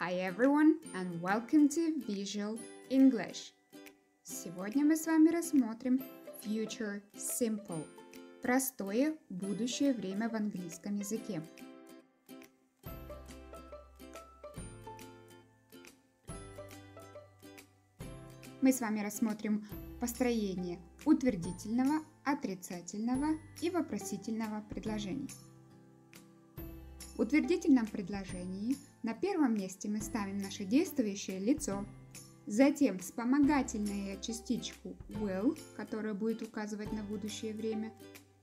Hi everyone and welcome to Visual English. Сегодня мы с вами рассмотрим Future Simple – простое будущее время в английском языке. Мы с вами рассмотрим построение утвердительного, отрицательного и вопросительного предложений. В утвердительном предложении на первом месте мы ставим наше действующее лицо, затем вспомогательную частичку will, которая будет указывать на будущее время,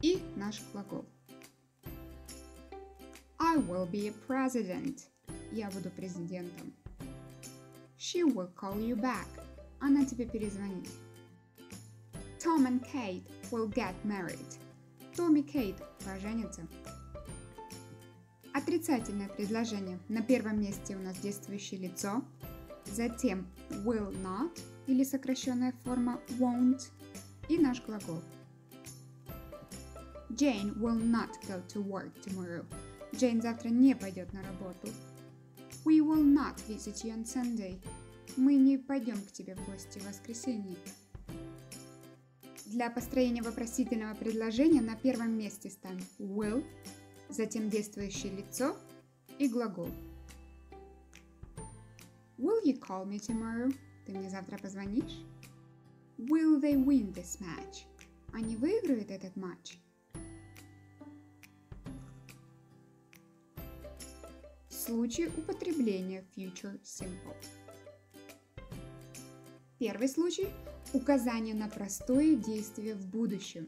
и наш глагол. I will be a president. Я буду президентом. She will call you back. Она тебе перезвонит. Tom and Kate will get married. Том и Кейт поженятся. Отрицательное предложение. На первом месте у нас действующее лицо, затем will not или сокращенная форма won't и наш глагол. Jane will not go to work tomorrow. Джейн завтра не пойдет на работу. We will not visit you on Sunday. Мы не пойдем к тебе в гости в воскресенье. Для построения вопросительного предложения на первом месте ставим will, затем действующее лицо и глагол. Will you call me tomorrow? Ты мне завтра позвонишь? Will they win this match? Они выиграют этот матч? Случаи употребления Future Simple. Первый случай – указание на простое действие в будущем.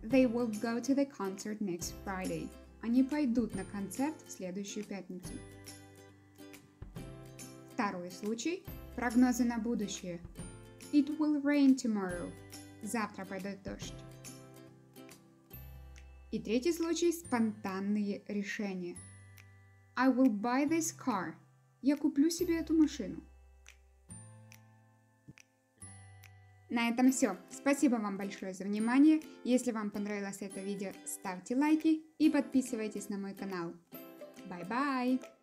They will go to the concert next Friday. Они пойдут на концерт в следующую пятницу. Второй случай – прогнозы на будущее. It will rain tomorrow. Завтра пойдет дождь. И третий случай – спонтанные решения. I will buy this car. Я куплю себе эту машину. На этом все. Спасибо вам большое за внимание. Если вам понравилось это видео, ставьте лайки и подписывайтесь на мой канал. Bye-bye!